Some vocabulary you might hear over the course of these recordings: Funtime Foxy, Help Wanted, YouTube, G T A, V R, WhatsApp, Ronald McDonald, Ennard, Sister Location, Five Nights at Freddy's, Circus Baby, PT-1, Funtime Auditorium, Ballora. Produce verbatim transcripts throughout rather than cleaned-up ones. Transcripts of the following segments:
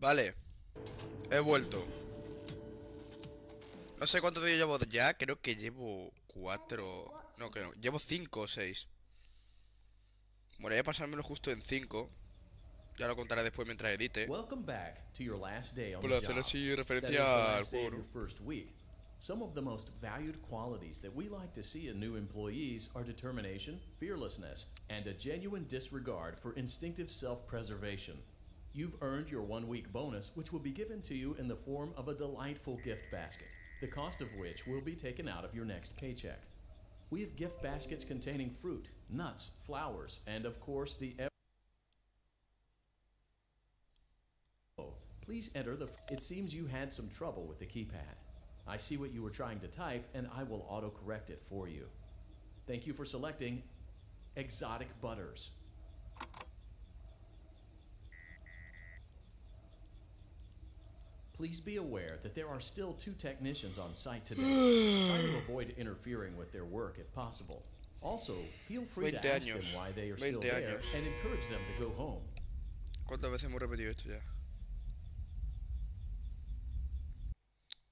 Vale, he vuelto. No sé cuántos días llevo ya, creo que llevo cuatro. No, creo, llevo cinco o seis. Bueno, voy a pasármelo justo en cinco. Ya lo contaré después mientras edite. Por hacer así referencia al foro. Some of the most valued qualities that we like to see in new employees are determination, fearlessness, and a genuine disregard for instinctive self-preservation. You've earned your one-week bonus, which will be given to you in the form of a delightful gift basket, the cost of which will be taken out of your next paycheck. We have gift baskets containing fruit, nuts, flowers, and of course the... Please enter the... It seems you had some trouble with the keypad. I see what you were trying to type, and I will auto-correct it for you. Thank you for selecting exotic butters. Please be aware that there are still two technicians on site today. Try to avoid interfering with their work if possible. Also, feel free to ask them why they are still there and encourage them to go home. ¿Cuántas veces hemos repetido esto ya?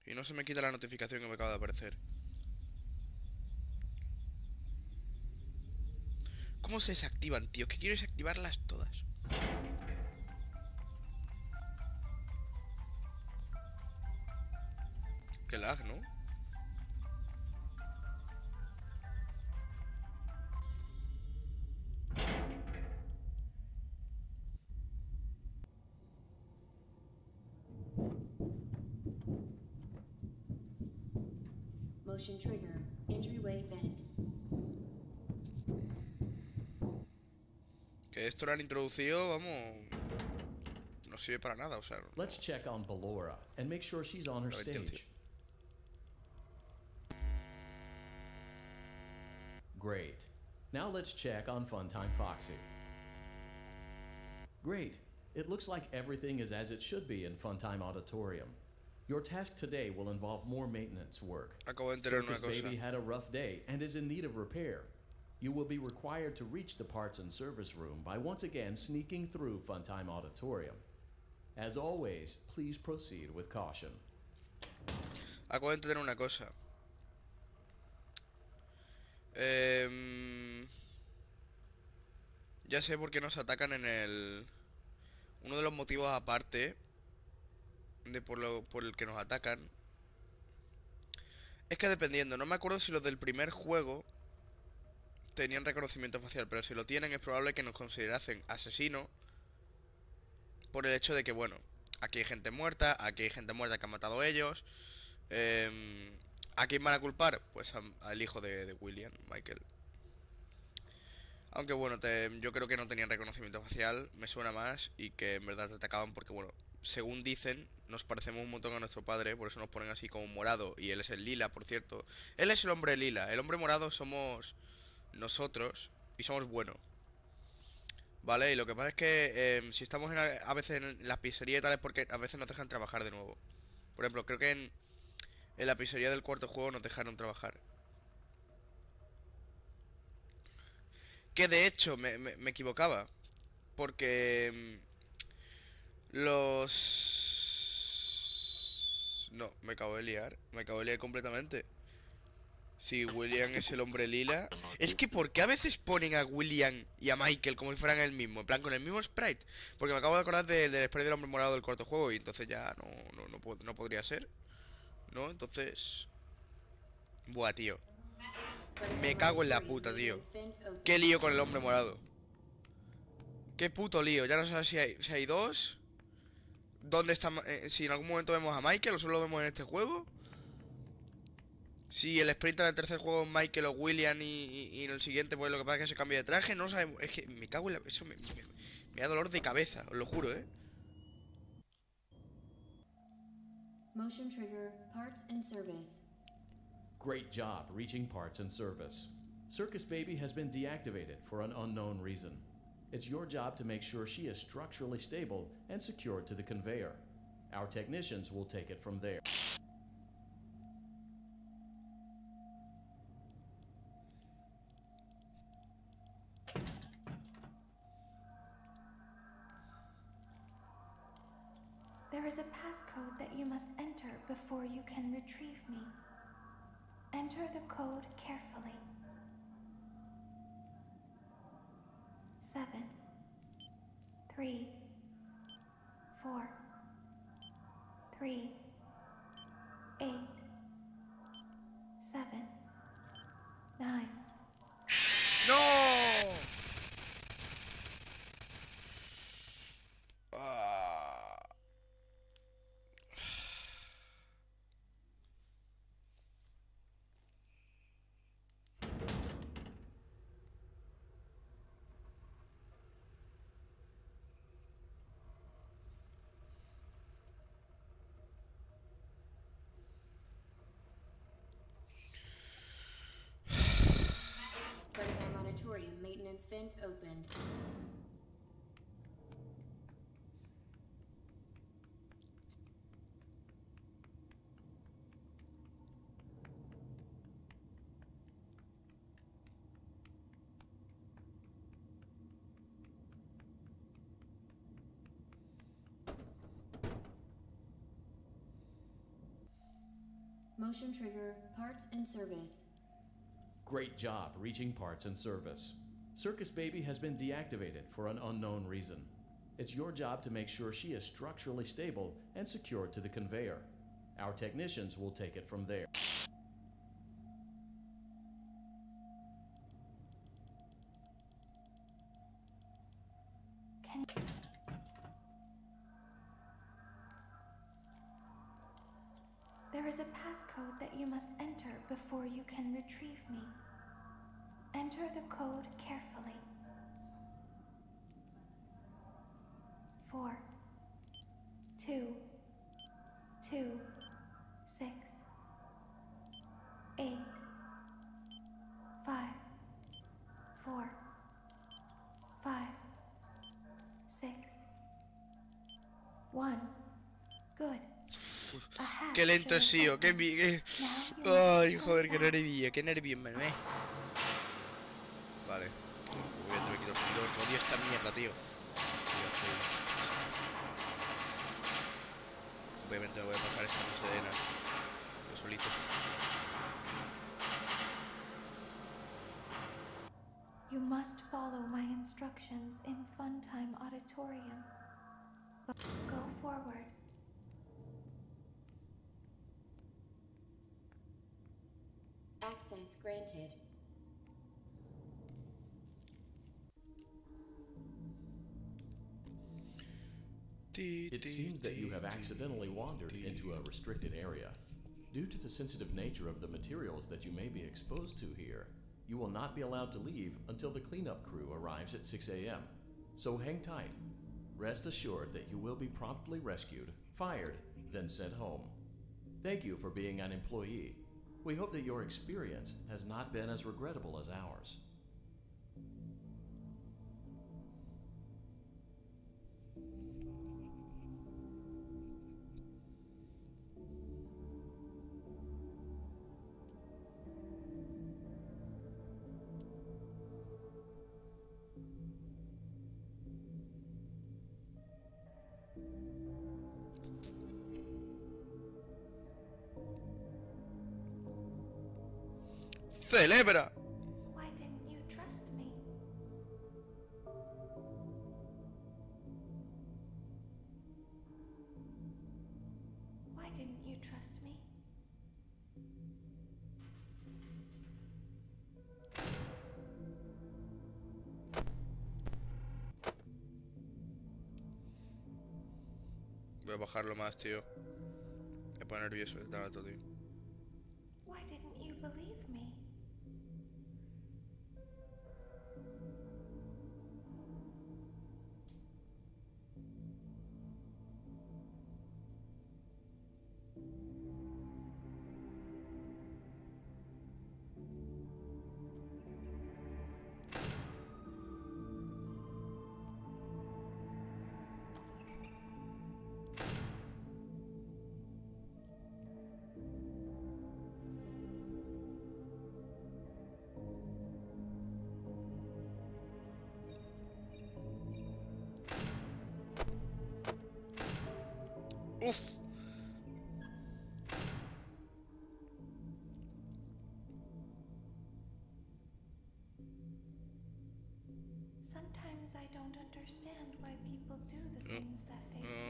Y no se me quita la notificación que me acaba de aparecer. ¿Cómo se desactivan, tío? Que quiero desactivarlas todas. Qué lag, ¿no? Motion trigger, entryway vent. Que esto lo han introducido, vamos. No sirve para nada, o sea. No. Let's check on Ballora and make sure she's on her stage. Great. Now let's check on Funtime Foxy. Great. It looks like everything is as it should be in Funtime Auditorium. Your task today will involve more maintenance work. Circus Baby had a rough day and is in need of repair. You will be required to reach the parts and service room by once again sneaking through Funtime Auditorium. As always, please proceed with caution. Acabo de entender una cosa. Eh, ya sé por qué nos atacan en el... Uno de los motivos aparte... De por, lo, por el que nos atacan. Es que dependiendo, no me acuerdo si los del primer juego tenían reconocimiento facial, pero si lo tienen es probable que nos considerasen asesino por el hecho de que, bueno, aquí hay gente muerta, aquí hay gente muerta que han matado a ellos. eh, ¿A quién van a culpar? Pues a, al hijo de, de William, Michael. Aunque bueno, te, yo creo que no tenían reconocimiento facial, me suena más, y que en verdad te atacaban porque, bueno, según dicen, nos parecemos un montón a nuestro padre, por eso nos ponen así como morado. Y él es el lila, por cierto. Él es el hombre lila, el hombre morado somos nosotros y somos buenos. Vale, y lo que pasa es que eh, si estamos en, a veces en la pizzería y tal, es porque a veces nos dejan trabajar de nuevo. Por ejemplo, creo que en, en la pizzería del cuarto juego nos dejaron trabajar. Que de hecho, me, me, me equivocaba, porque... Los... No, me acabo de liar. Me acabo de liar completamente. Si William es el hombre lila. Es que ¿por qué a veces ponen a William y a Michael como si fueran el mismo? En plan, con el mismo sprite. Porque me acabo de acordar del de, de sprite del hombre morado del cuarto juego. Y entonces ya no, no, no, no podría ser. No, entonces... Buah, tío. Me cago en la puta, tío. Qué lío con el hombre morado. Qué puto lío. Ya no sé si hay, si hay dos... ¿Dónde está? Eh, si en algún momento vemos a Michael o solo lo vemos en este juego. Si el sprinter del tercer juego es Michael o William y, y, y en el siguiente pues lo que pasa es que se cambia de traje. No sabemos. Es que me cago en la... Eso me, me, me da dolor de cabeza, os lo juro, eh. Motion trigger, parts and service. Great job reaching parts and service. Circus Baby has been deactivated for an unknown reason. It's your job to make sure she is structurally stable and secured to the conveyor. Our technicians will take it from there. There is a passcode that you must enter before you can retrieve me. Enter the code carefully. Seven, three, four, three, eight, seven, nine. ¡No! Ah. Funtime Auditorium maintenance vent opened. Motion trigger, parts and service. Great job reaching parts and service. Circus Baby has been deactivated for an unknown reason. It's your job to make sure she is structurally stable and secured to the conveyor. Our technicians will take it from there. There is a passcode that you must enter before you can retrieve me. Enter the code carefully. Four, two, two, six, eight, five, four, five, six, one. Good. Qué lento es, tío, qué mierda. Ay, joder, qué nervio, qué nervio, me ve. Vale. Voy a tener que quitar el sonido porque odio esta mierda, tío. Obviamente me voy a bajar esta noche de Ennard. Yo solito. You must follow my instructions in Funtime Auditorium. But go forward. Access granted. It seems that you have accidentally wandered into a restricted area. Due to the sensitive nature of the materials that you may be exposed to here, you will not be allowed to leave until the cleanup crew arrives at six A M So hang tight. Rest assured that you will be promptly rescued, fired, then sent home. Thank you for being an employee. We hope that your experience has not been as regrettable as ours. Celebra. Why didn't you trust me? Why didn't you trust me? Voy a bajarlo más, tío. Me pone nervioso el dato, tío. Why didn't you believe me? Uf.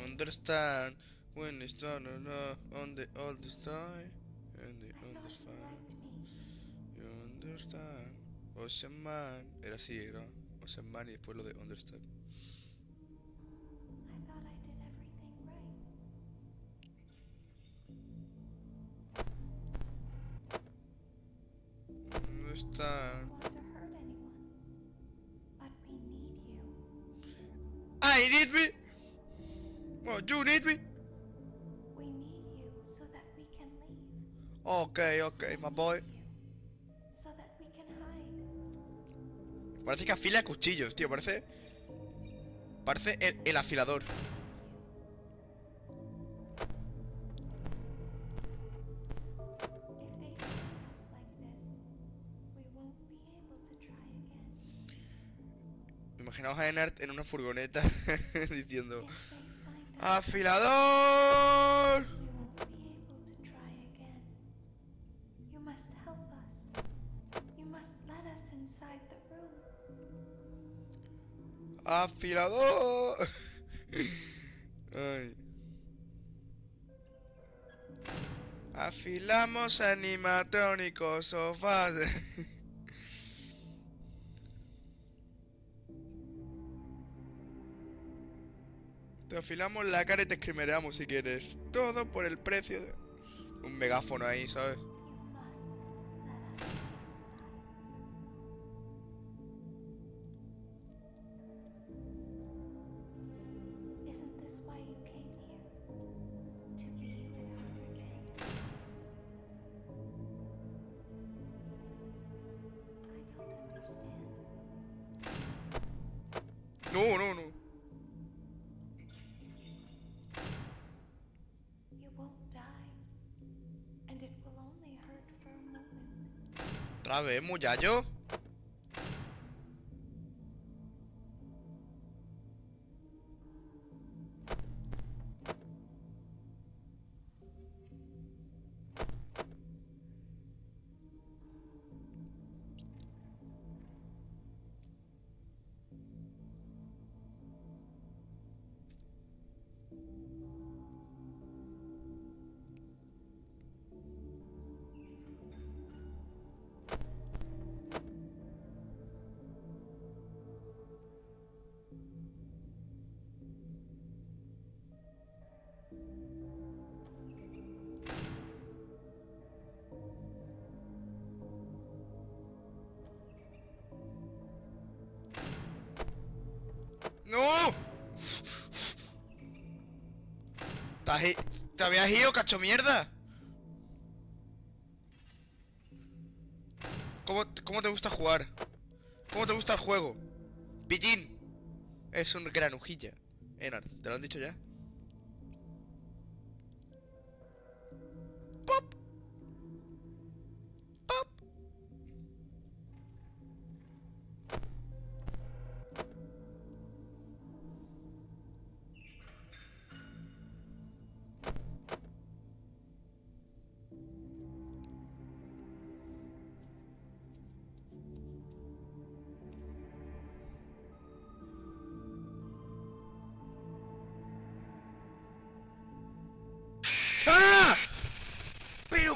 Understand when it's done and uh, on the all this time and they understand. You understand. Ocean Man. Era así, era Ocean Man y después lo de understand. I thought I did everything right. Understand. I need me. Well, you need me? We need you so that we can leave. Okay, okay, my boy. So that we can hide. Parece que afila cuchillos, tío, parece. Parece el, el afilador. Imaginaos a Ennard en una furgoneta diciendo ¡afilador! ¡Afilador! Ay. Afilamos animatrónicos, sofás. Te afilamos la cara y te escrimereamos si quieres. Todo por el precio de un megáfono ahí, ¿sabes? No, no, no. Otra vez, muchacho. ¿Te habías ido, cacho mierda? ¿Cómo, ¿Cómo te gusta jugar? ¿Cómo te gusta el juego? Pillín. Es un granujilla. Ennard, ¿te lo han dicho ya? Pop. Pop.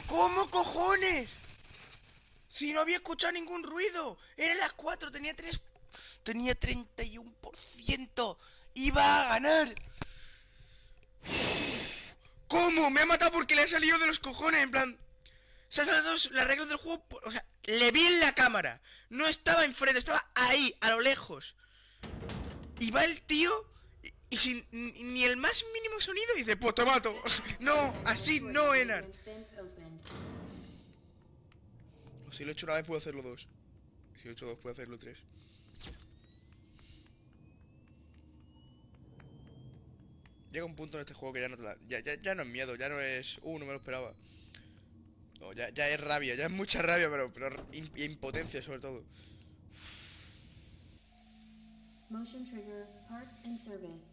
¿Cómo cojones? Si no había escuchado ningún ruido. Eran las cuatro, tenía tres. Tenía treinta y uno por ciento. Iba a ganar. ¿Cómo? Me ha matado porque le ha salido de los cojones. En plan, se ha salido las reglas del juego por... O sea, le vi en la cámara. No estaba enfrente, estaba ahí, a lo lejos. Y va el tío y, y sin ni el más mínimo sonido y dice, pues te mato. No, así no, Ennard. Si lo he hecho una vez, puedo hacerlo dos. Si lo he hecho dos, puedo hacerlo tres. Llega un punto en este juego que ya no te da, ya, ya, ya no es miedo, ya no es... Uh, no me lo esperaba. No, ya, ya es rabia, ya es mucha rabia, pero, pero impotencia sobre todo. Motion trigger, parts and service.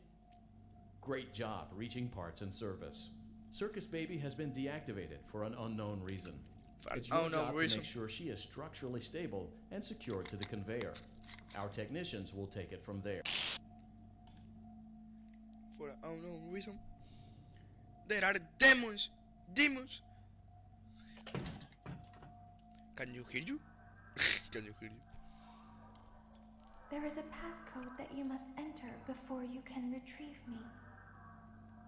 Great job reaching parts and service. Circus Baby has been deactivated for an unknown reason. It's your job to make sure she is structurally stable and secured to the conveyor. Our technicians will take it from there. For an unknown reason, there are demons, demons. Can you hear you? Can you hear you? There is a passcode that you must enter before you can retrieve me.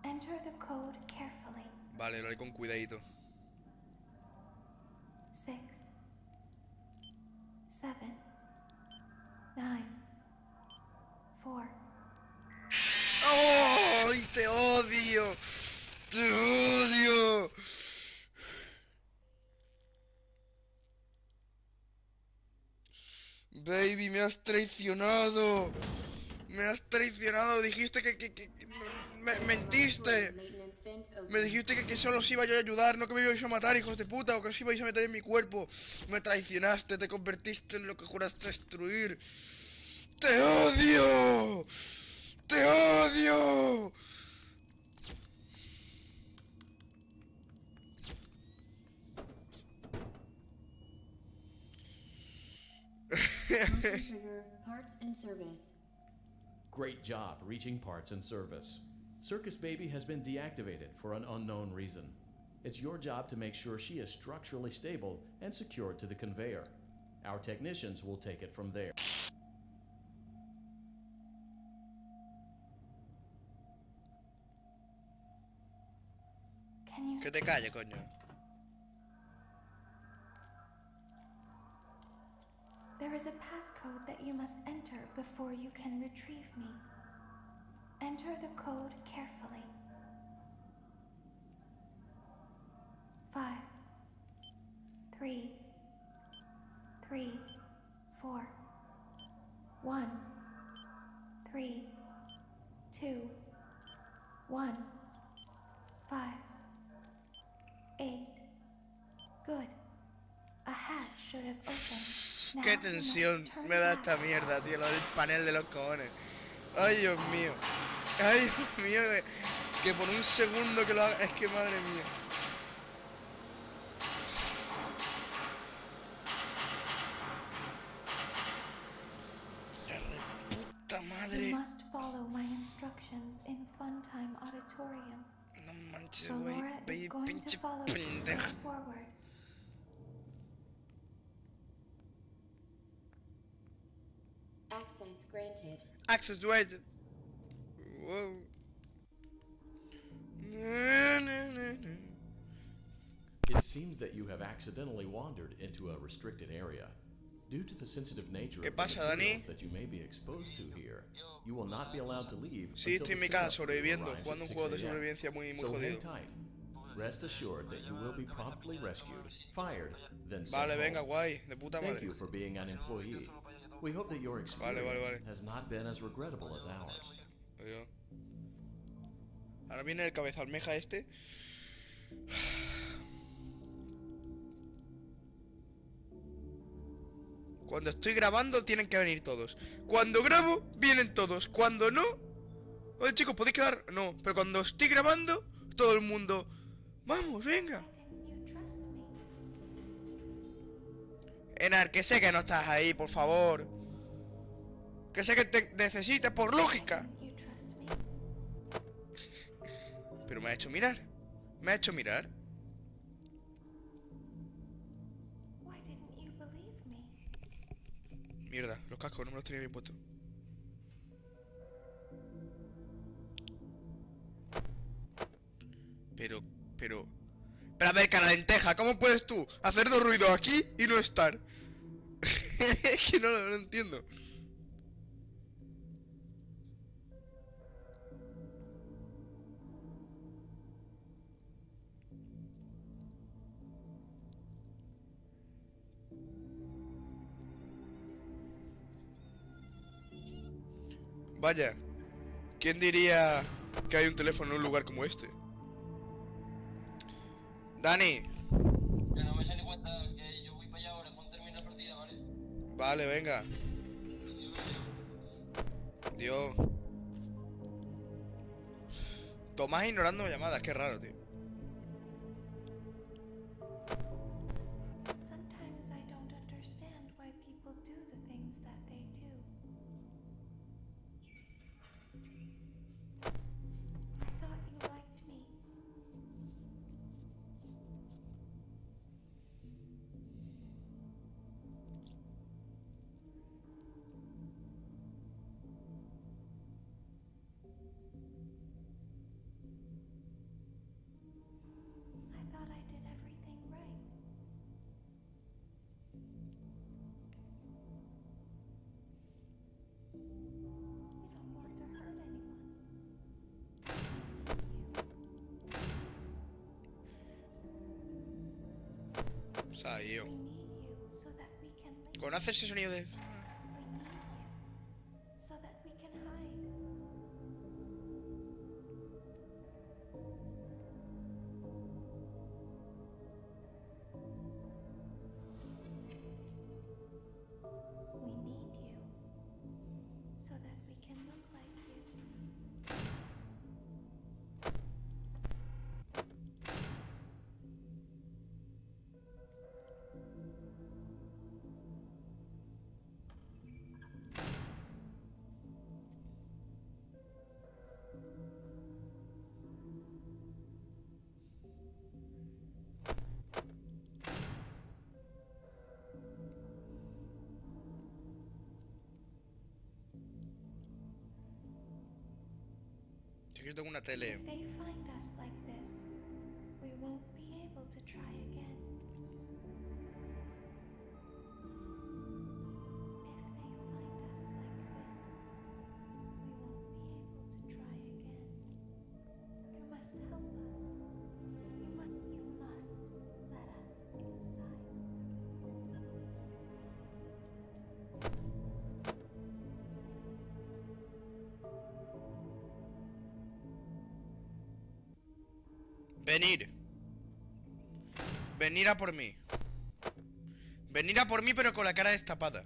Enter the code carefully. Vale, lo haré con cuidadito. Six, seven, nine, four. ¡Oh! ¡Te odio! ¡Te odio! Baby, me has traicionado. Me has traicionado. Dijiste que... que, que me, mentiste. Me dijiste que, que solo os iba yo a ayudar, no que me ibais a matar, hijos de puta, o que os ibais a meter en mi cuerpo. Me traicionaste, te convertiste en lo que juraste destruir. ¡Te odio! ¡Te odio! Trigger, parts and service. Great job reaching parts and service. Circus Baby has been deactivated for an unknown reason. It's your job to make sure she is structurally stable and secured to the conveyor. Our technicians will take it from there. Can you... Que te calle, coño. There is a passcode that you must enter before you can retrieve me. Enter the code carefully. Five, three, three, four, one, three, two, one, five, eight. Good. A hatch should have opened. Qué tensión me da esta mierda, tío, lo del panel de los cojones. Ay, Dios mío. Ay, Dios mío, que por un segundo que lo haga... Es que madre mía. Puta madre. No manches, güey. Baby, pinche pendeja. Access granted. Access granted. Whoa. It seems that you have accidentally wandered into a restricted area. Due to the sensitive nature of the materials that you may be exposed to here, you will not be allowed to leave. Sí, estoy en mi casa sobreviviendo, jugando un juego de sobrevivencia muy muy jodido. Rest assured that you will be promptly rescued, fired, then sent home. Vale, venga, guay, de puta madre. Thank you for being an employee. We hope that your experience vale, vale, vale. has not been as regrettable as ours. Oiga. Ahora viene el cabezalmeja este. Cuando estoy grabando tienen que venir todos. Cuando grabo, vienen todos. Cuando no... Oye, chicos, podéis quedar... No, pero cuando estoy grabando, todo el mundo... Vamos, venga. Ennard, que sé que no estás ahí, por favor. Que sé que te necesitas, por lógica. Pero me ha hecho mirar. Me ha hecho mirar. Mierda, los cascos no me los tenía bien puestos. Pero, pero... Pero a ver, cara lenteja, ¿cómo puedes tú hacer dos ruidos aquí y no estar? Es que no lo no entiendo. Vaya, ¿quién diría que hay un teléfono en un lugar como este? Dani. Que no me eche ni cuenta, que yo voy para allá ahora cuando termine la partida, ¿vale? Vale, venga. Dios. Tomás ignorando llamadas, qué raro, tío. Salió. ¿Conoces ese sonido de...? Yo tengo una tele. Venir. Venir a por mí. Venir a por mí, pero con la cara destapada.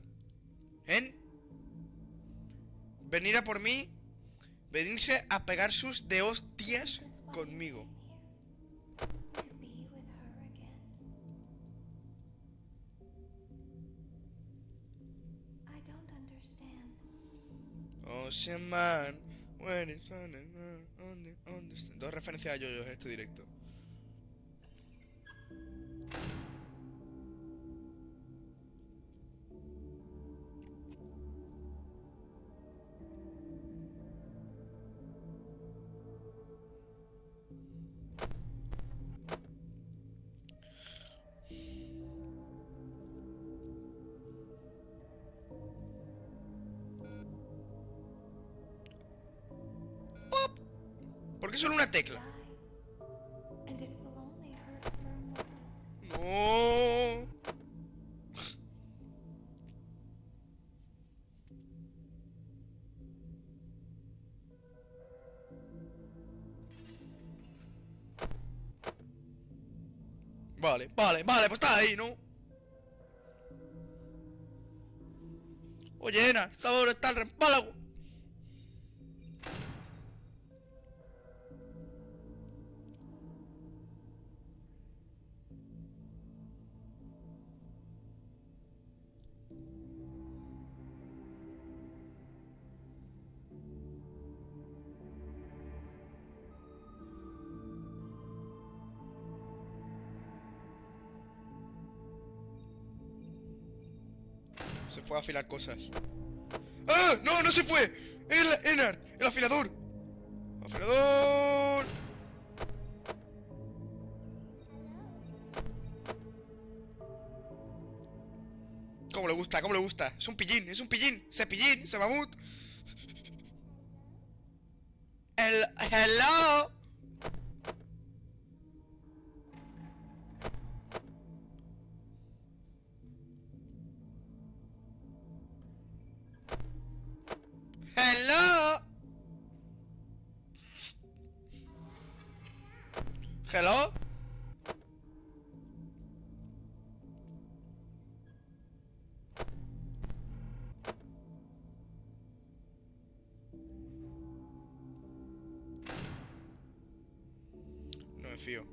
¿Eh? Venir a por mí. Venirse a pegar sus de hostias conmigo. Ocean Man. When it's on and on the, on the... Dos referencias a yoyos en este directo. ¿Por qué solo una tecla? No. Vale, vale, vale, pues está ahí, ¿no? Oye, Ennard, ¿sabes dónde está el reempálago? Se fue a afilar cosas. ¡Ah! ¡No, no se fue! ¡El Ennard! ¡El afilador! ¡Afilador! ¿Cómo le gusta? ¿Cómo le gusta? Es un pillín, es un pillín. Se pillín, se mamut. El... ¡Hello! Hello. Hello. me fío.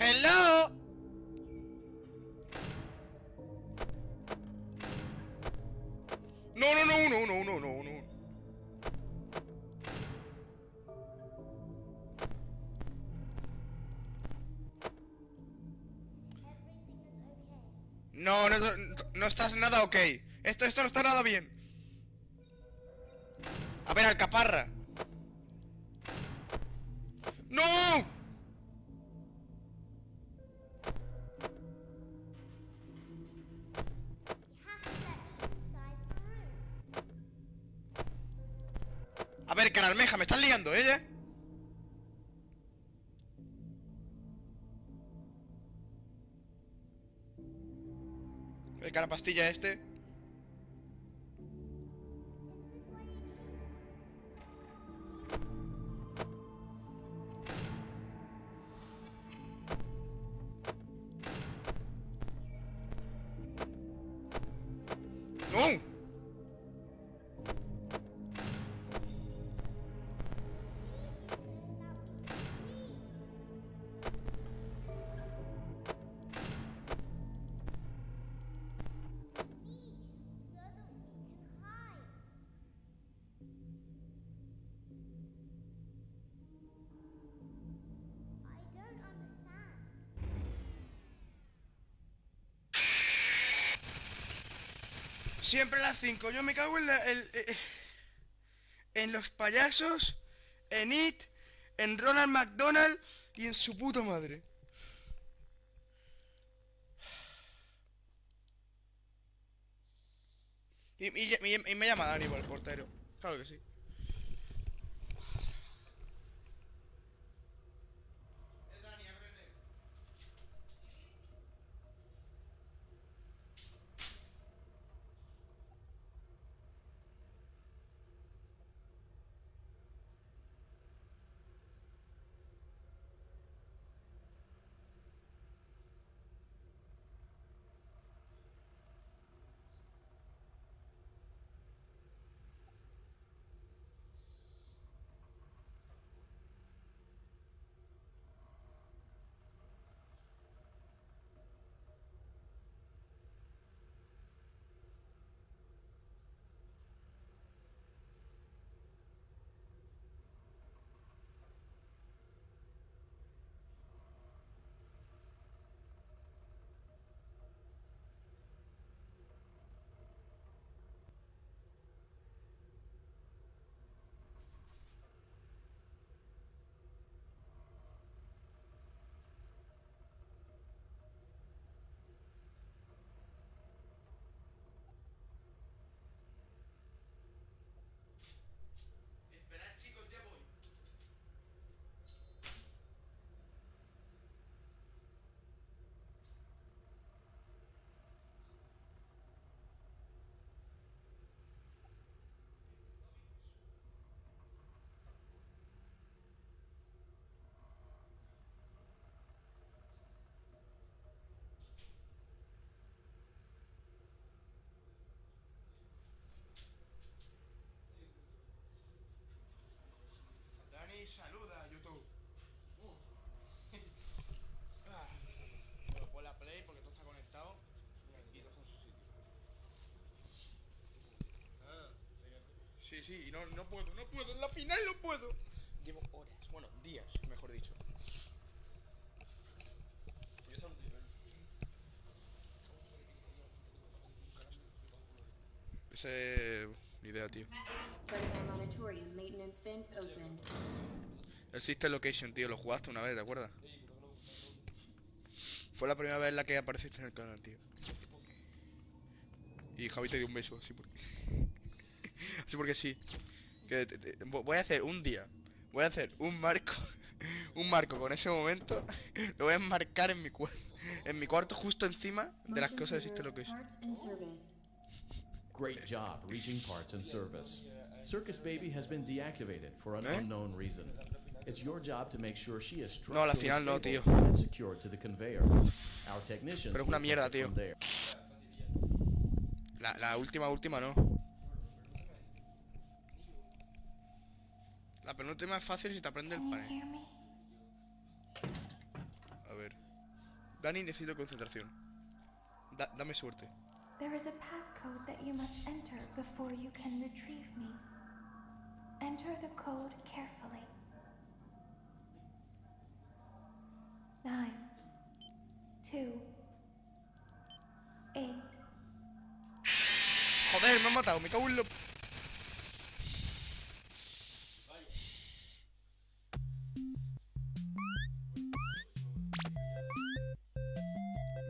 Hello. No, no, no, no, no, no, no, no. No, no, no estás nada ok. Esto, esto no está nada bien. A ver, alcaparra. ¡No! A ver, cara almeja, me estás liando, ¿eh? El carapastilla este. ¡No! Siempre a las cinco, yo me cago en la, el, eh, en los payasos, en It, en Ronald McDonald y en su puta madre. Y, y, y, y me llama Dani por el portero, claro que sí. Saluda a YouTube. Uh. ah. Bueno, pon la play porque todo está conectado. Y todo está en su sitio. Ah, sí, sí, y no, no puedo, no puedo, en la final no puedo. Llevo horas, bueno, días, mejor dicho. Ese... ni idea, tío. Funtime Auditorium maintenance vent opened. El Sister Location, tío, lo jugaste una vez, ¿te acuerdas? Fue la primera vez en la que apareciste en el canal, tío. Y Javi te dio un beso, así porque... así porque sí. Que te, te, voy a hacer un día. Voy a hacer un marco. un marco con ese momento. Lo voy a enmarcar en mi, cu en mi cuarto justo encima de las cosas de Sister Location. Great job reaching parts and service. Circus Baby has been deactivated for an unknown reason. It's your job to make sure she is no, al final no, tío. Pero es una mierda, tío. La, la última, última no. La penúltima es fácil si te aprende el panel. A ver. Dani, necesito concentración. Da, dame suerte. There is a passcode that you must enter before you can retrieve me. Enter the code carefully. Nine, two, eight. Joder, me han matado, me cago en lo...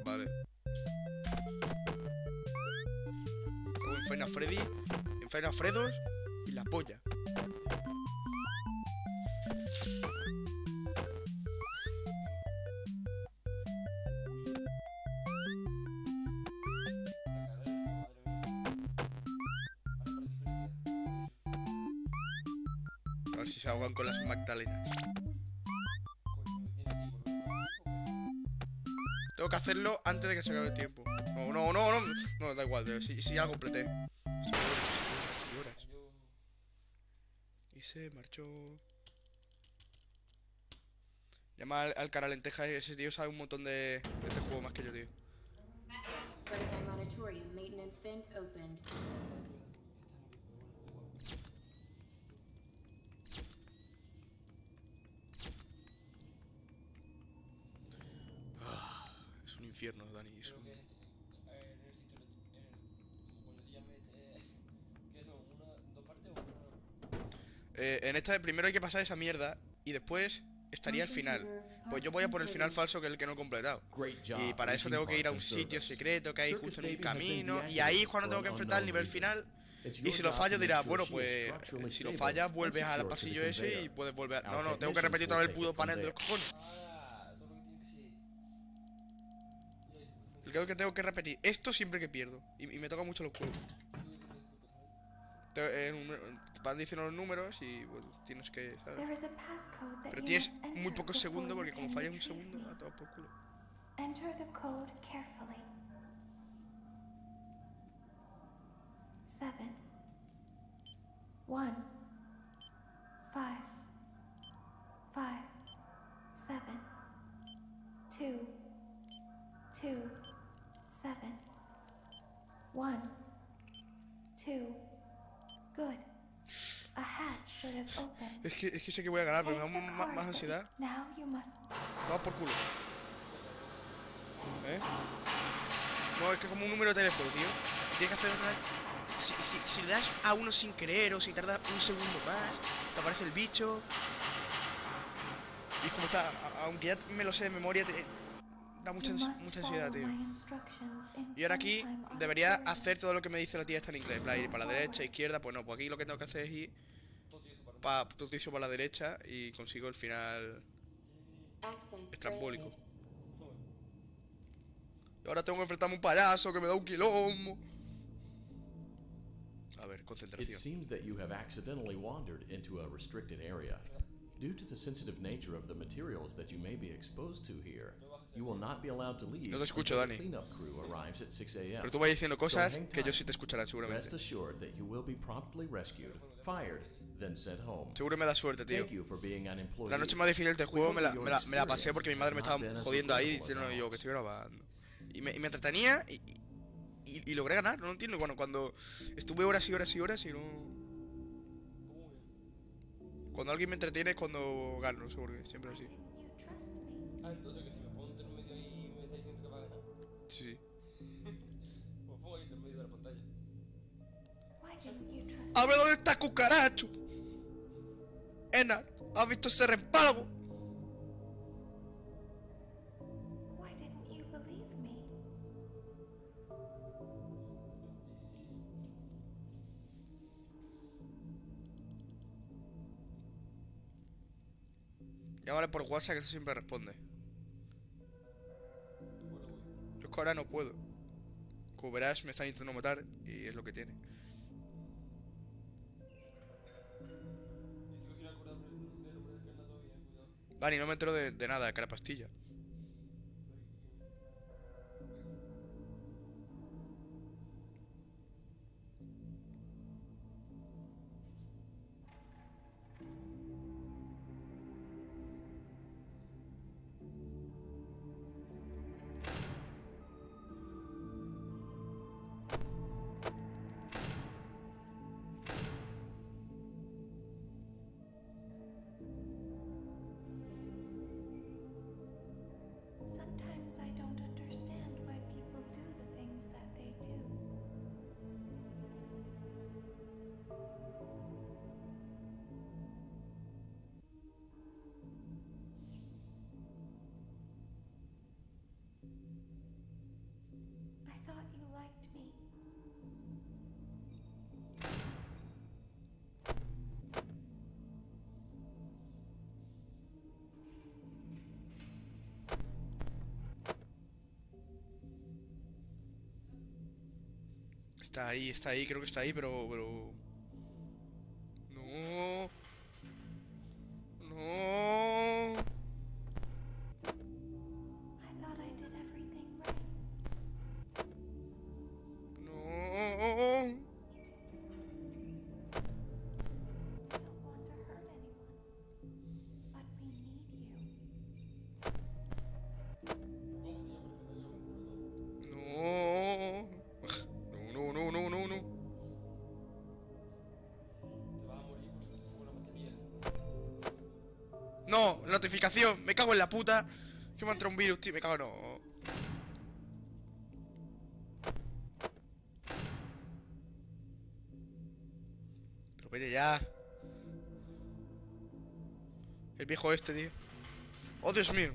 Vale. Luego en Five Nights at Freddy's, en Five Nights at Freddy's y la polla. A ver si se ahogan con las magdalenas. Tengo que hacerlo antes de que se acabe el tiempo. No, no, no, no. No, da igual, tío. Si, si ya lo completé. Y se marchó. Llama al, al cara lenteja. Ese tío sabe un montón de, de este juego más que yo, tío. Funtime Auditorium maintenance vent opened. Infierno, Dani. Es un... eh, en esta de primero hay que pasar esa mierda y después estaría el final. Pues yo voy a por el final falso, que es el que no he completado. Y para eso tengo que ir a un sitio secreto que hay justo en un camino. Y ahí es cuando tengo que enfrentar el nivel final. Y si lo fallo dirá, bueno, pues si lo fallas vuelves al pasillo ese y puedes volver a... No, no, tengo que repetir otra vez el puto panel de los cojones. Creo que tengo que repetir esto siempre que pierdo. Y, y me toca mucho los juegos. Te, eh, te van diciendo los números y bueno, tienes que... ¿sabes? Pero tienes muy pocos segundos porque como fallas un segundo, va todo por culo. siete, uno, cinco, cinco, siete, dos, dos, Seven. One. Two. Good. A hatch should have opened. Es que, es que sé que voy a ganar, pero me da más ansiedad. Now you must... Vamos por culo. ¿Eh? No, es que es como un número de teléfono, tío. Tienes que hacer otra vez. Si, si, si le das a uno sin querer o si tarda un segundo más, te aparece el bicho. Y es como está, aunque ya me lo sé de memoria, te... Da mucha, mucha ansiedad, tío. Y ahora aquí debería hacer todo lo que me dice la tía esta en inglés. Ir para la derecha, izquierda, pues no, pues aquí lo que tengo que hacer es ir pa, todo eso para la derecha y consigo el final estrambólico. Y ahora tengo que enfrentarme a un payaso que me da un quilombo. A ver, concentración. Due to the sensitive nature of the materials that you may be exposed to here, you will not be allowed to leave no te escucho, Dani. The cleanup crew arrives at six a m Pero tú vas diciendo cosas so que yo sí te escucharán seguramente. Rest assured that you will be promptly rescued, fired, then sent home. Seguro me da suerte, tío. Thank you for being an employee. La noche más difícil del juego me la, me, la, me la pasé porque mi madre me estaba jodiendo ahí diciendo yo que estoy grabando. Y me, y me entretenía y, y, y logré ganar, no lo entiendo. Bueno, cuando estuve horas y horas y horas y no... Cuando alguien me entretiene es cuando gano, no sé por qué, siempre así. Ah, entonces que si me pongo intermedio ahí me está diciendo que va a ganar. Sí. Me pongo ahí intermedio de la pantalla. A ver dónde está cucaracho. Ennard, ¿has visto ese reempalgo? Llámale por WhatsApp, que eso siempre responde. Yo es que ahora no puedo. Como verás, me están intentando matar y es lo que tiene. Dani, no me entero de, de nada, que la pastilla. Está ahí, está ahí, creo que está ahí, pero... pero... No... No... No... No, notificación, me cago en la puta. Que me ha entrado un virus, tío, me cago en... No. Pero vete ya. El viejo este, tío. Oh, Dios mío.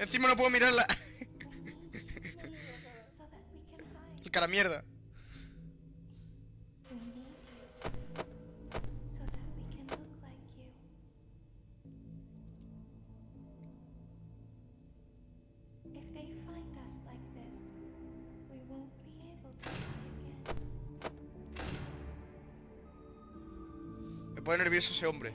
Encima no puedo mirarla. El cara mierda. Me pone nervioso ese hombre.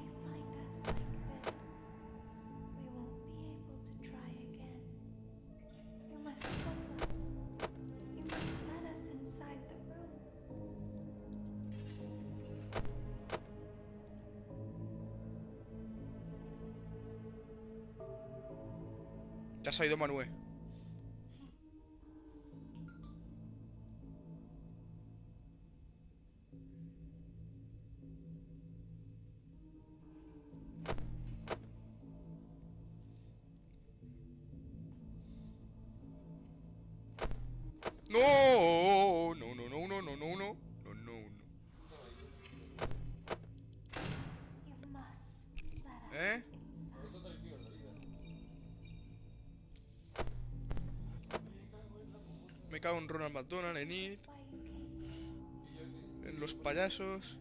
Ya se ha ido Manuel. No, no, no, no, no, no, no, no, no, no, no. ¿Eh? Me cago en Ronald McDonald, en It, en los payasos.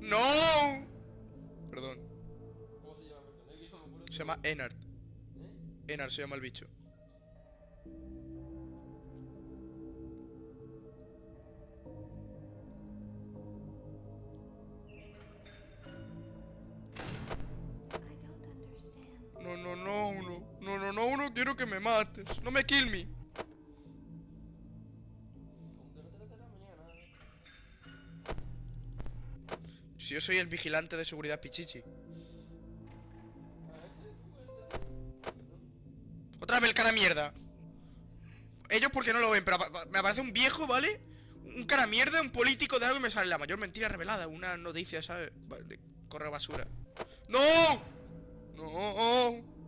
¡No! Perdón. Se llama Ennard. Ennard se llama el bicho. No, no, no, uno. No, no, no, uno, quiero que me mates. No me kill me. Si yo soy el vigilante de seguridad pichichi. Otra vez el cara mierda. Ellos porque no lo ven, pero me aparece un viejo, ¿vale? Un cara mierda, un político de algo y me sale la mayor mentira revelada. Una noticia, ¿sabes? De correo basura. ¡No! ¡No!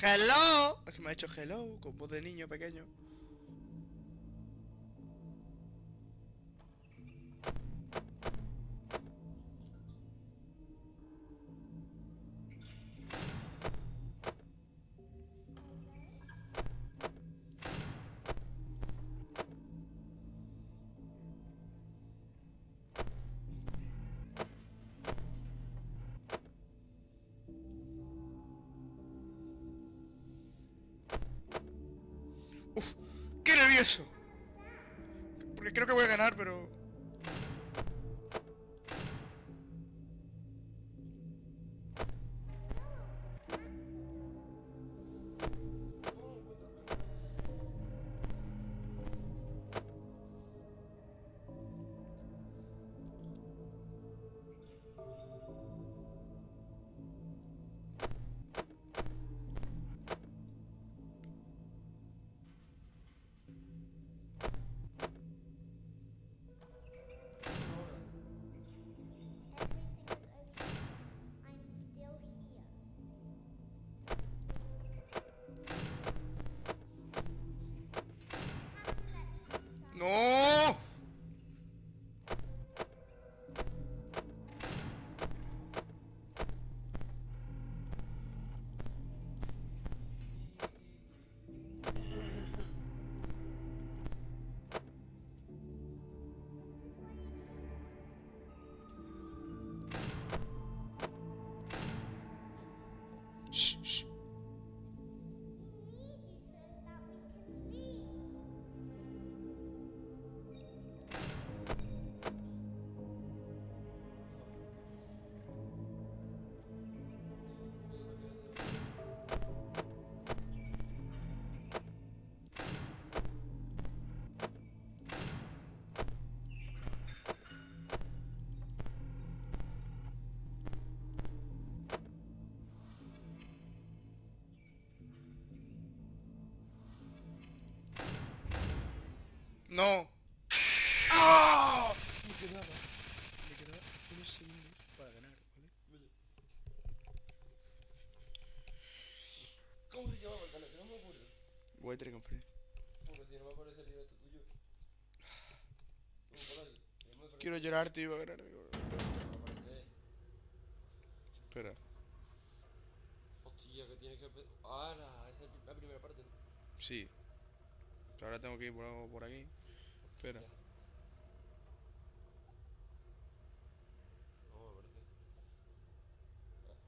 ¡Hello! Es que me ha hecho hello con voz de niño pequeño. Porque creo que voy a ganar, pero... ¡No! Shh, shh. No. ¡Oh! Me quedaba, me quedaba unos segundos para ganar, ¿vale? ¿Cómo se llamaba el canal? No me acuerdo. Voy a tener que comprar. Porque si no va a aparecer el directo tuyo. Quiero llorar, tío, a ganar. Espera. Hostia, que tienes que... Ah, la, esa es la primera parte, ¿no? Sí. Ahora tengo que ir por, por aquí. Espera. No, me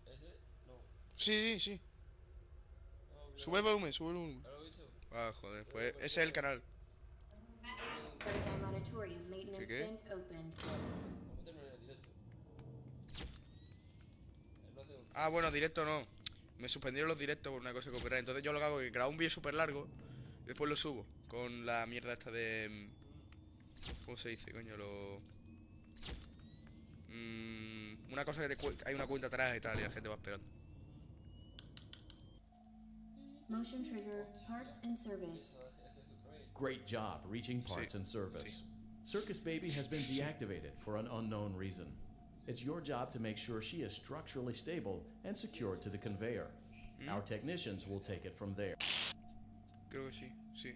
parece. ¿Ese? No. Sí, sí, sí. No, sube el volumen, sube el volumen. ¿Lo has visto? Ah, joder, pues ese es el canal. ¿Qué qué? ¿Cómo terminar el directo? Ah, bueno, directo no. Me suspendieron los directos por una cosa que operar. Entonces yo lo que hago es que grabo un vídeo súper largo. Después lo subo, con la mierda esta de... ¿Cómo se dice, coño? Lo... Mm, una cosa que te cu... hay una cuenta atrás y tal, y la gente va esperando. Motion trigger, parts and service. Great job reaching parts sí. and service. Sí. Circus Baby has been deactivated for an unknown reason. It's your job to make sure she is structurally stable and secured to the conveyor. Mm. Our technicians will take it from there. Creo que sí, sí.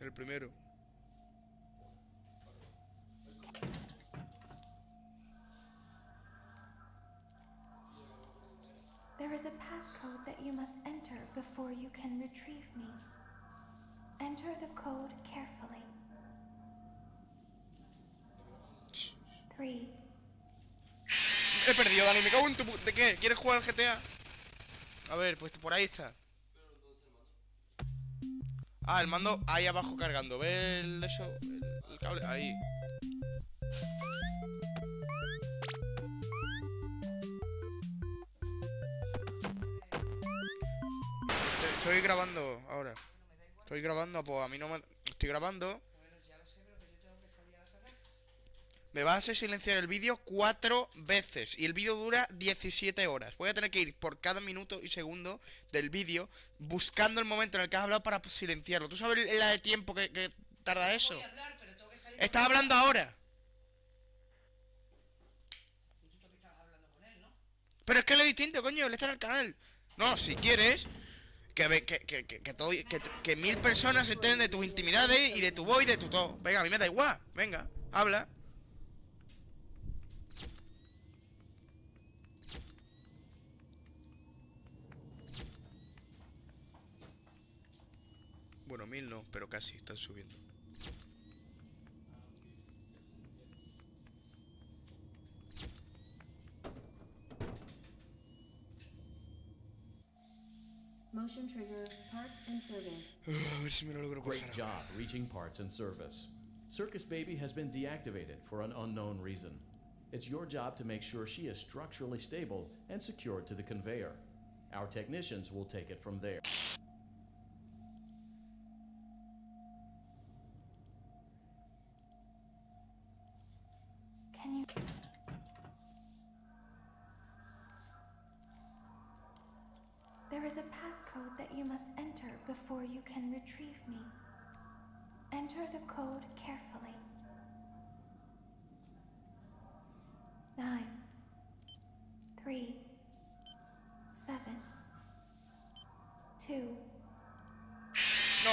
El primero. There is a passcode that you must enter before you can retrieve me. Enter the code carefully. Three. He perdido, Dani, me cago en tu puta. ¿De qué? ¿Quieres jugar al G T A? A ver, pues por ahí está. Ah, el mando ahí abajo cargando. ¿Ve el eso? El, el cable. Ahí. Estoy grabando ahora. Estoy grabando, pues a mí no me... Estoy grabando. Me vas a silenciar el vídeo cuatro veces. Y el vídeo dura diecisiete horas. Voy a tener que ir por cada minuto y segundo del vídeo buscando el momento en el que has hablado para silenciarlo. ¿Tú sabes la de tiempo que, que tarda eso? Voy a hablar, pero tengo que salir. Estás hablando ahora. Tú también estabas hablando con él, ¿no? Pero es que es lo distinto, coño. Él está en el canal. No, si quieres que, que, que, que, que, todo, que, que mil personas se enteren de tus intimidades y de tu voz y de tu todo. Venga, a mí me da igual. Venga, habla. Bueno, mil no, pero casi, están subiendo. Motion trigger, parts and service. Uh, a ver si me lo logro pasar. Great job reaching parts and service. Circus Baby has been deactivated for an unknown reason. It's your job to make sure she is structurally stable and secured to the conveyor. Our technicians will take it from there. There is a passcode that you must enter before you can retrieve me. Enter the code carefully. Nine, three, seven, two. No.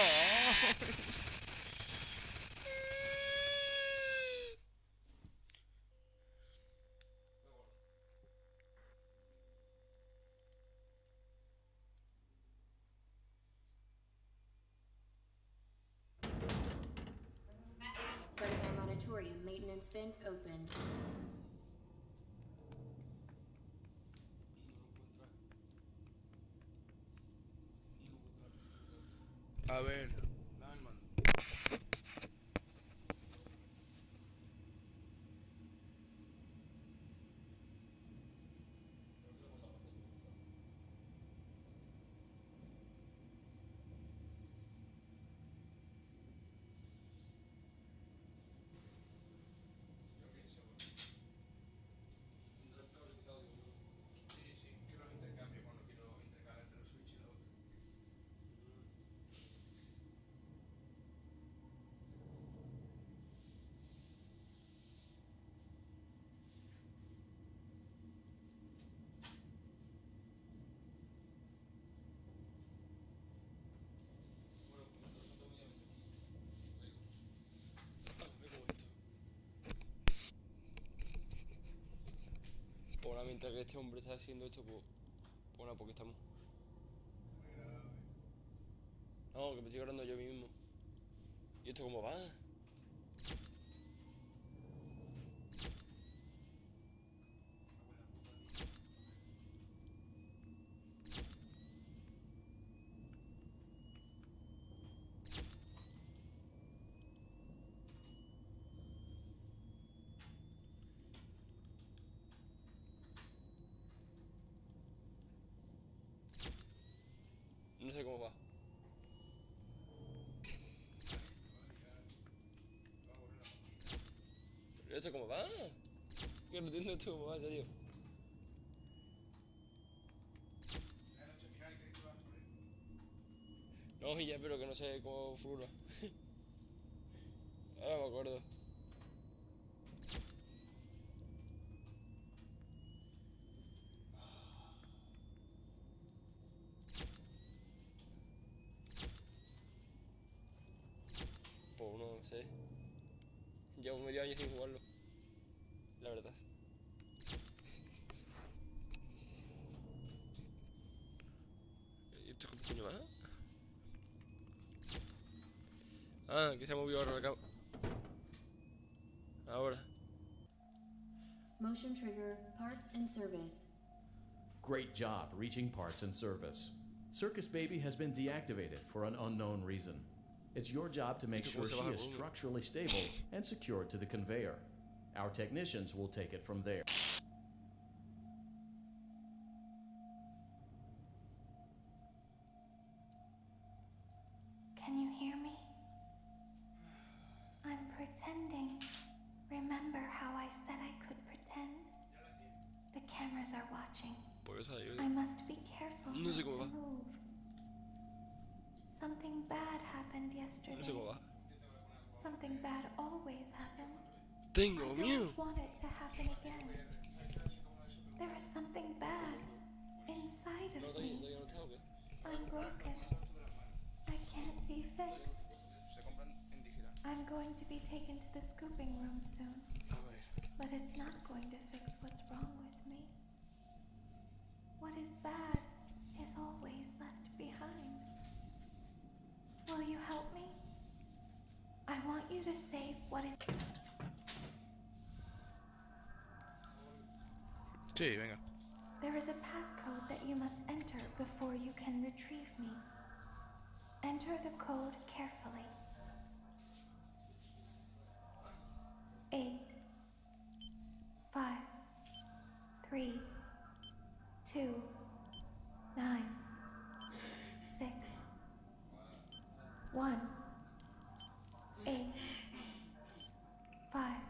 Maintenance vent open. A ver. Ahora mientras que este hombre está haciendo esto, pues... Bueno, porque estamos... No, que me estoy grabando yo mismo. ¿Y esto cómo va? No sé cómo va. ¿Esto cómo va? Yo no entiendo esto cómo va, en serio. No, ya, pero que no sé cómo fluye. Ahora me acuerdo. No sé. Llevo medio año sin jugarlo. La verdad. ¿Y esto qué coño va? Ah, que se ha movido ahora la cabo. Ahora. Motion trigger, parts and service. Great job reaching parts and service. Circus Baby has been deactivated for an unknown reason. It's your job to make sure she is structurally stable and secured to the conveyor. Our technicians will take it from there. Can you hear me? I'm pretending. Remember how I said I could pretend? The cameras are watching. I must be careful not to move. Something bad happened yesterday. Something bad always happens. Tengo miedo. I don't want it to happen again. There is something bad inside of me. broken. I can't be fixed. Se compran en digital. I'm going to be taken to the scooping room soon. A ver. But it's not going to fix what's wrong with me. What is bad is always left behind. Will you help me? I want you to save what is... Sí, venga. There is a passcode that you must enter before you can retrieve me. Enter the code carefully. Eight, five, three, two, nine, six, one, eight, five,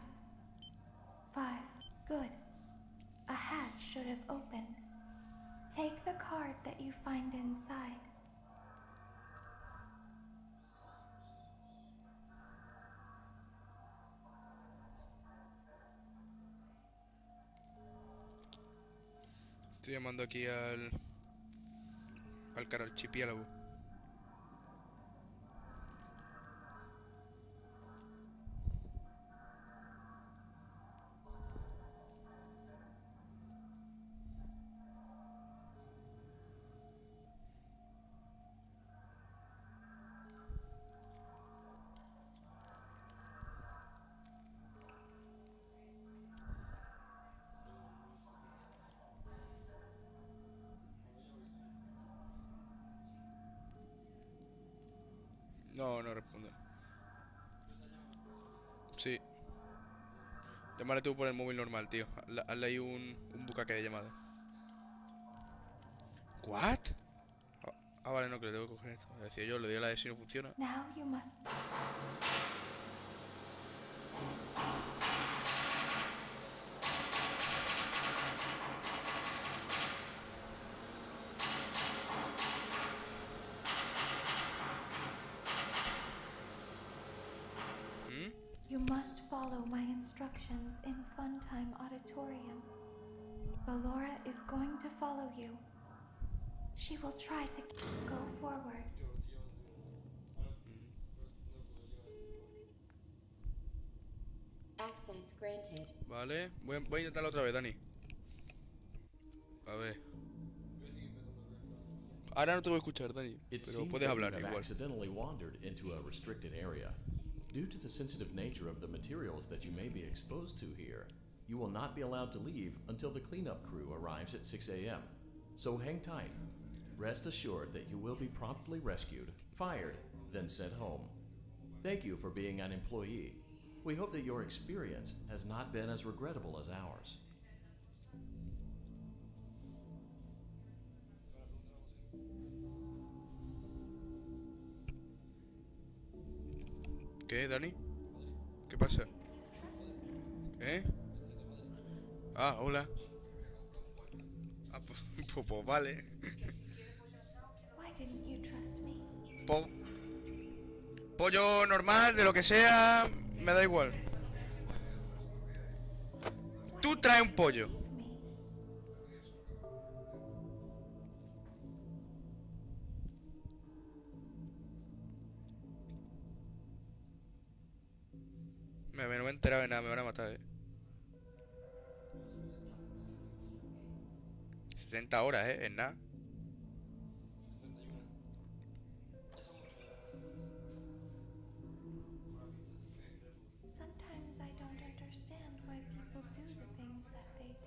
five. Good. A hatch should have opened. Take the card that you find inside. Estoy llamando aquí al... al cara archipiélago. No, no responde. Sí. Llámale tú por el móvil normal, tío. Hazle, hazle ahí un, un bucaque de llamada. ¿What? Ah, ah, vale, no, que le tengo que coger esto. Le decía yo, le dio la de si no funciona. Now you must... Follow my instructions in Funtime Auditorium. Ballora is going to follow you. She will try to go forward. Access granted. Vale, voy a, voy a intentarlo otra vez, Dani. A ver. Ahora no te voy a escuchar, Dani, pero puedes hablar igual. Accidentally wandered into a restricted area. Due to the sensitive nature of the materials that you may be exposed to here, you will not be allowed to leave until the cleanup crew arrives at six A M So hang tight. Rest assured that you will be promptly rescued, fired, then sent home. Thank you for being an employee. We hope that your experience has not been as regrettable as ours. ¿Qué, Dani? ¿Qué pasa? ¿Eh? Ah, hola. Ah, pues, pues, pues vale. Po Pollo normal, de lo que sea, me da igual. Tú traes un pollo. No me he enterado de nada, me van a matar, eh. setenta horas, eh, es nada. Sometimes I don't understand why people do the things that they do.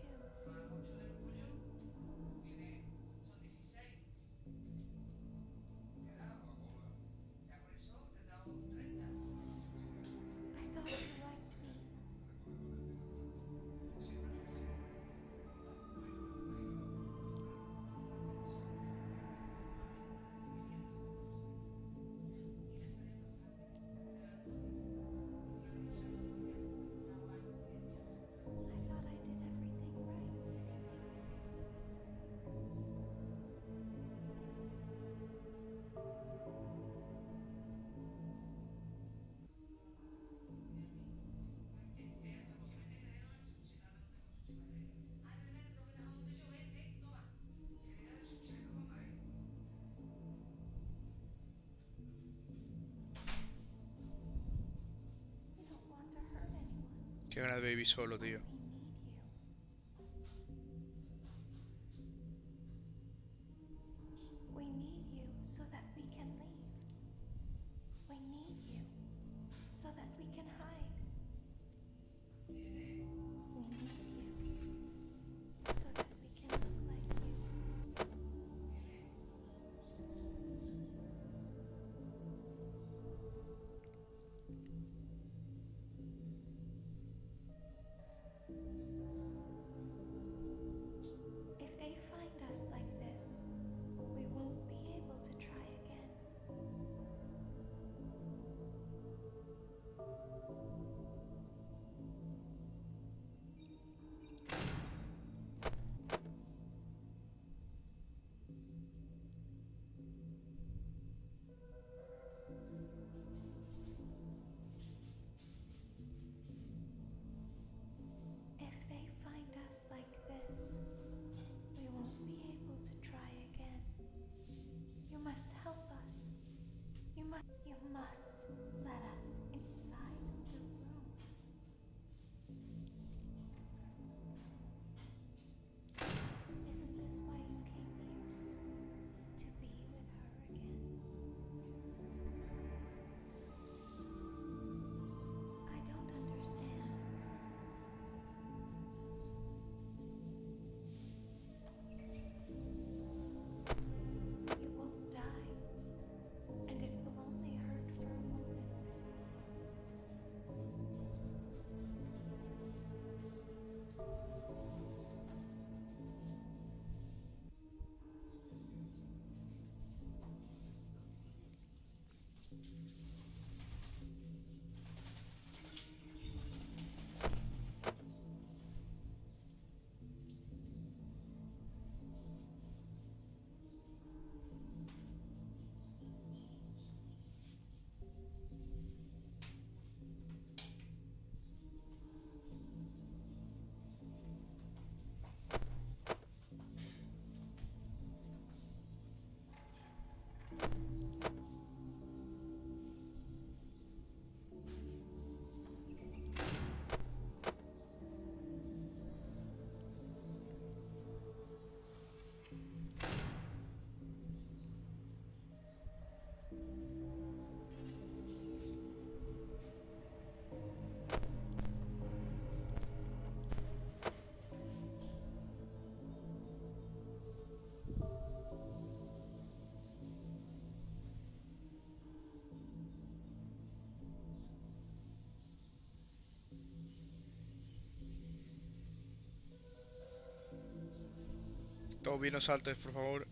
Qué ganas de Baby solo, tío. Toby, no saltes, por favor.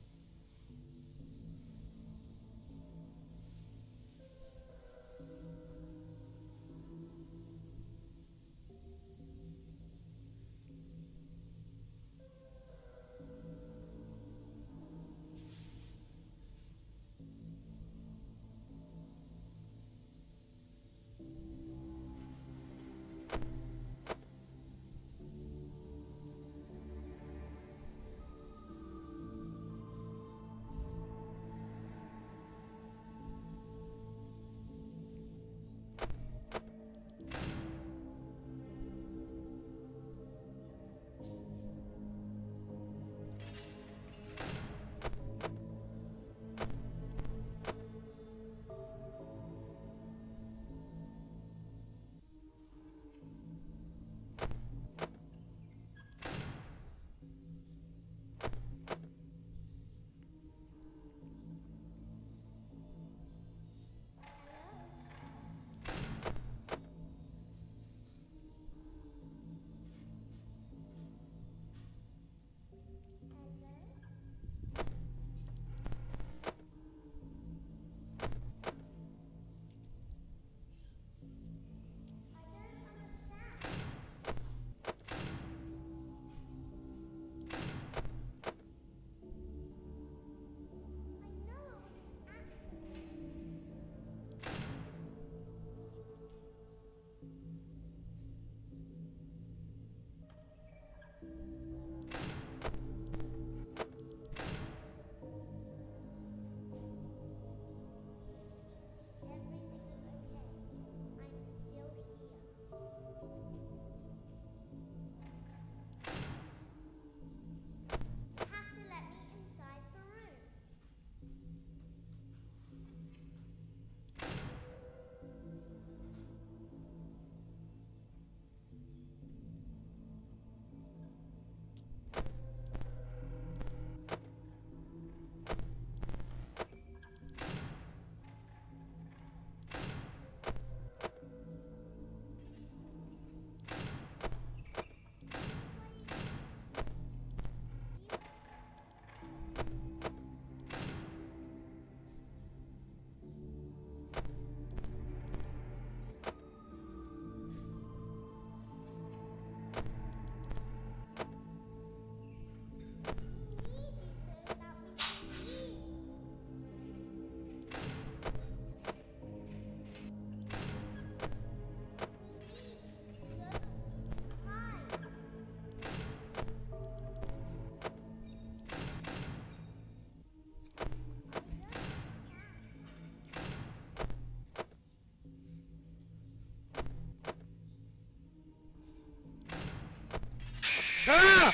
¡Ah! Me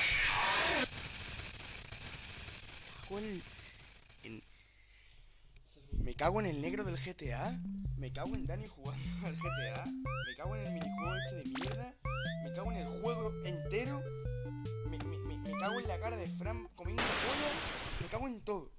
cago en, en... Me cago en el negro del G T A. Me cago en Dani jugando al G T A. Me cago en el minijuego este de mierda. Me cago en el juego entero. Me, me, me, me cago en la cara de Fran comiendo pollo. Me cago en todo.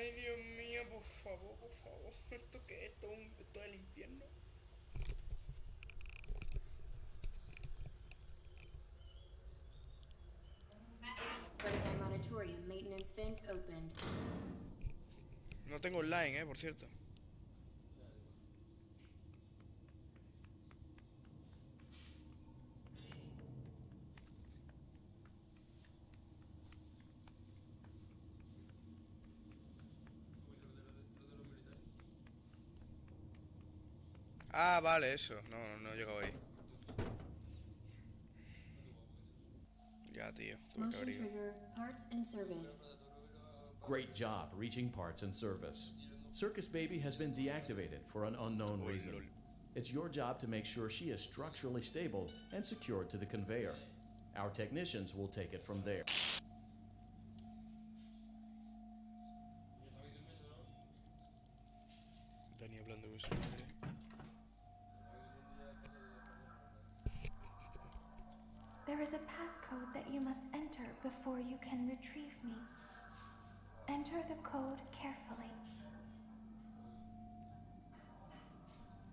Ay, Dios mío, por favor, por favor. ¿Esto qué es? ¿Esto es todo el infierno? Funtime Auditorium maintenance vent opened. No tengo online, eh, por cierto. Ah, vale, eso. No, no he llegado ahí. Ya, tío. Great job reaching parts and service. Circus Baby has been deactivated for an unknown reason. It's your job to make sure she is structurally stable and secured to the conveyor. Our technicians will take it from there. Dani hablando de eso. There is a passcode that you must enter before you can retrieve me. Enter the code carefully.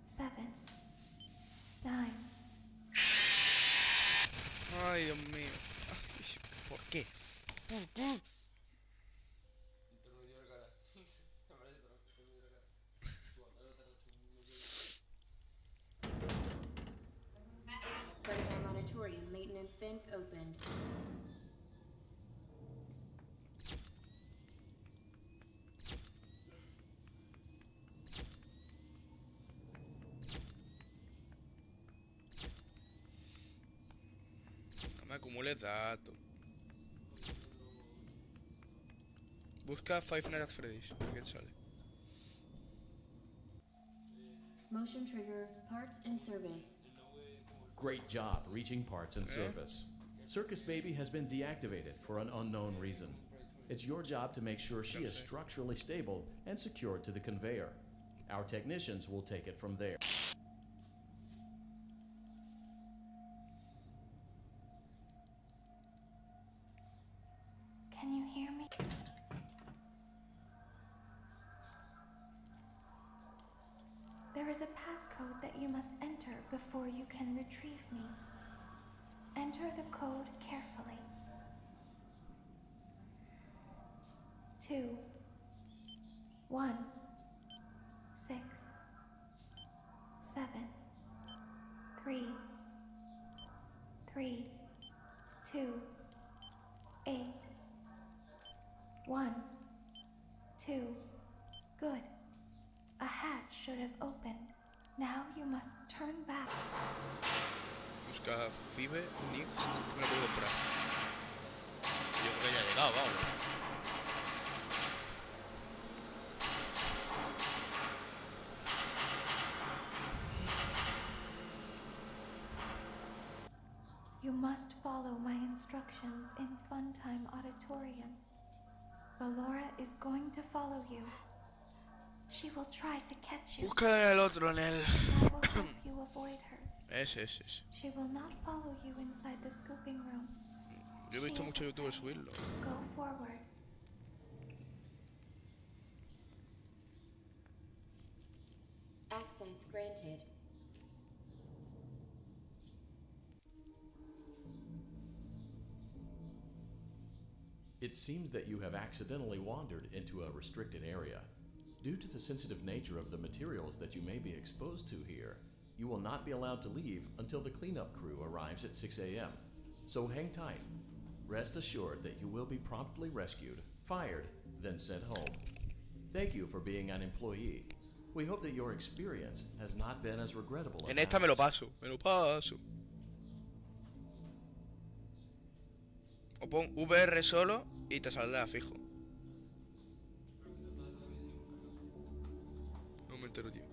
Seven. Nine. Ay, Dios mío. ¿Por qué? ¿Por qué? Maintenance vent opened. No me acumules datos. Busca Five Nights at Freddy's. ¿Qué sale? Motion trigger, parts and service. Great job reaching parts and service. Circus Baby has been deactivated for an unknown reason. It's your job to make sure she is structurally stable and secured to the conveyor. Our technicians will take it from there. Can you hear me? There is a passcode that you must enter before you can retrieve me. Enter the code carefully. Two. One. Six. Seven. Three. Three. Two. Eight. One. Two. Good. A hatch should have opened. Now you must turn back. Busca Five Nights at Freddy's. Yo creo que ya he llegado, vamos. You must follow my instructions in Funtime Auditorium. Ballora is going to follow you. She will try to catch you. Busca el otro en el. I will help you avoid her. Ese, ese, ese. She will not follow you inside the scooping room. Yo he visto mucho youtuber subirlo. Go forward. Access granted. It seems that you have accidentally wandered into a restricted area. Due to the sensitive nature of the materials that you may be exposed to here, you will not be allowed to leave until the cleanup crew arrives at six A M, so hang tight. Rest assured that you will be promptly rescued, fired, then sent home. Thank you for being an employee. We hope that your experience has not been as regrettable as En esta me lo paso, me lo paso. O pon V R solo y te saldrá fijo. No me entero, tío.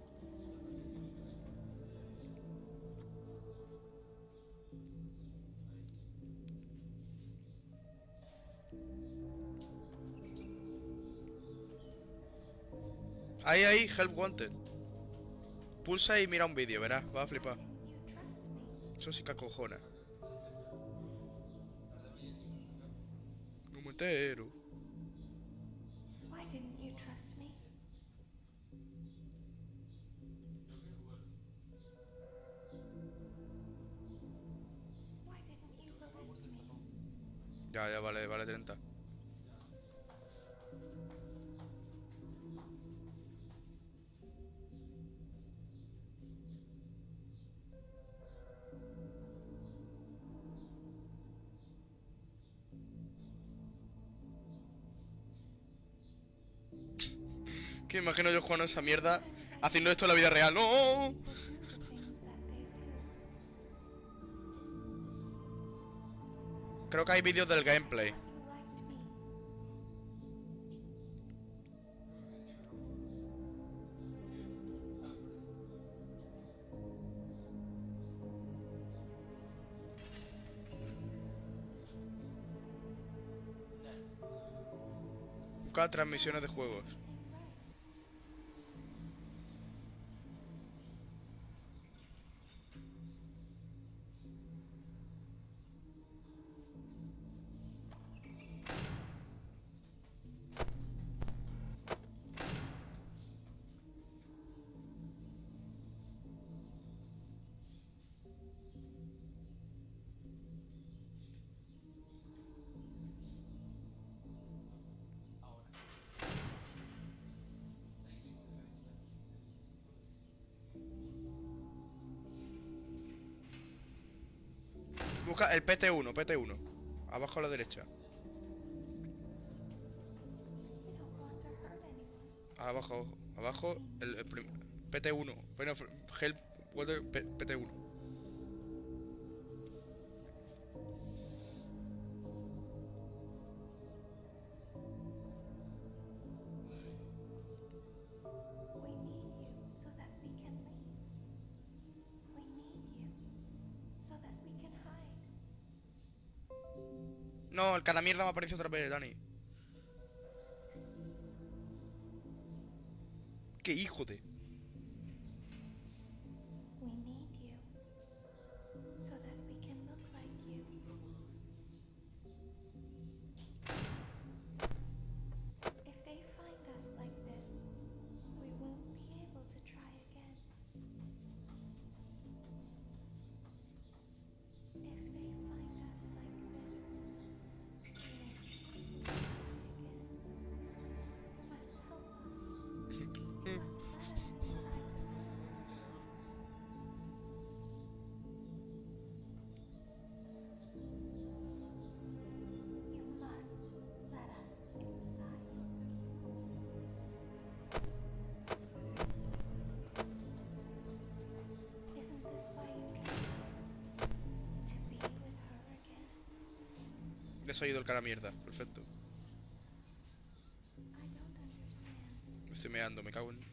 Ahí, ahí, Help Wanted. Pulsa y mira un vídeo, verás, va a flipar. Eso sí que acojona. No me entero. Why didn't you trust me? Ya, ya, vale, vale treinta. Que imagino yo jugando esa mierda, haciendo esto en la vida real. ¡No! Creo que hay vídeos del gameplay. Busca transmisiones de juegos. Busca el P T uno, P T uno. Abajo a la derecha. Abajo, abajo. El, el P T uno. Bueno, Help P T uno. No, el cara mierda me aparece otra vez, Dani. ¡Qué hijo de! Ha ido el cara mierda, perfecto. Me estoy meando, me cago en...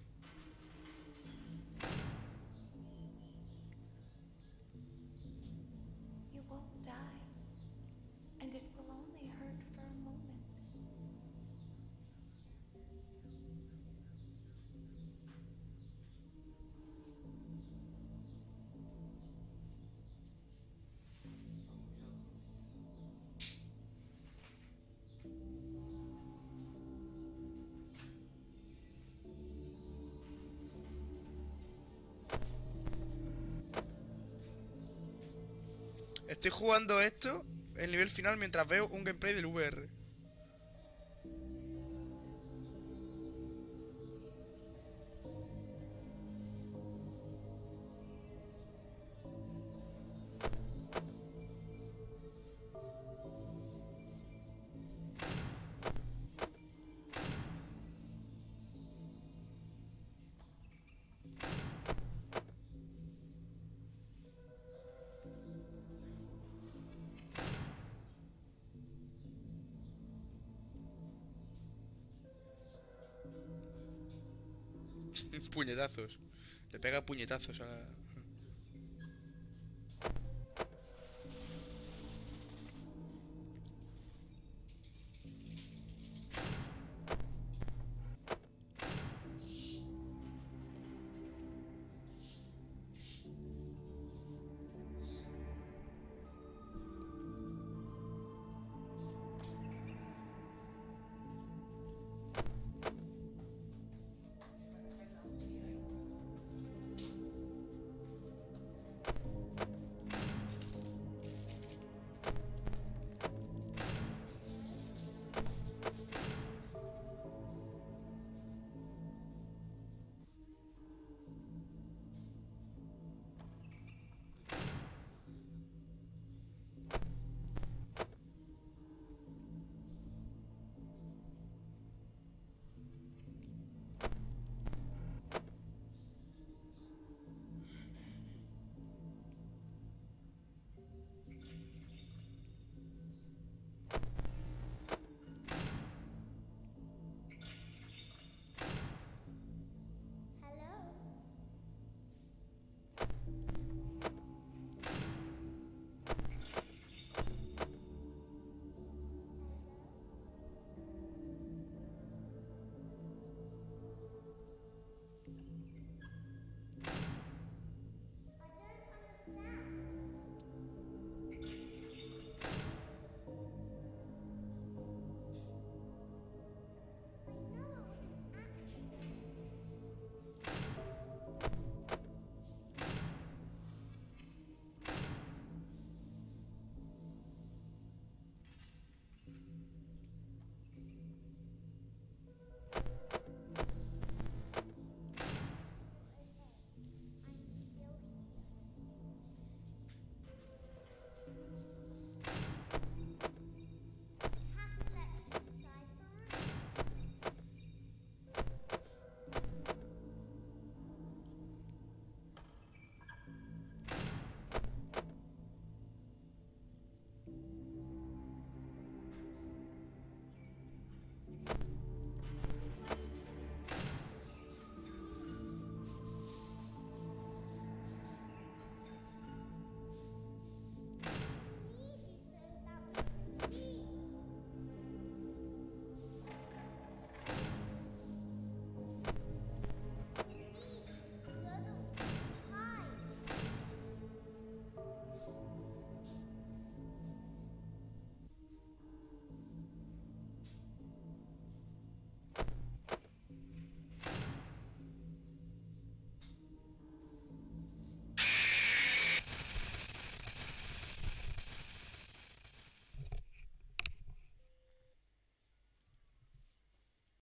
Estoy jugando esto, el nivel final, mientras veo un gameplay del V R. puñetazos. Le pega puñetazos a la...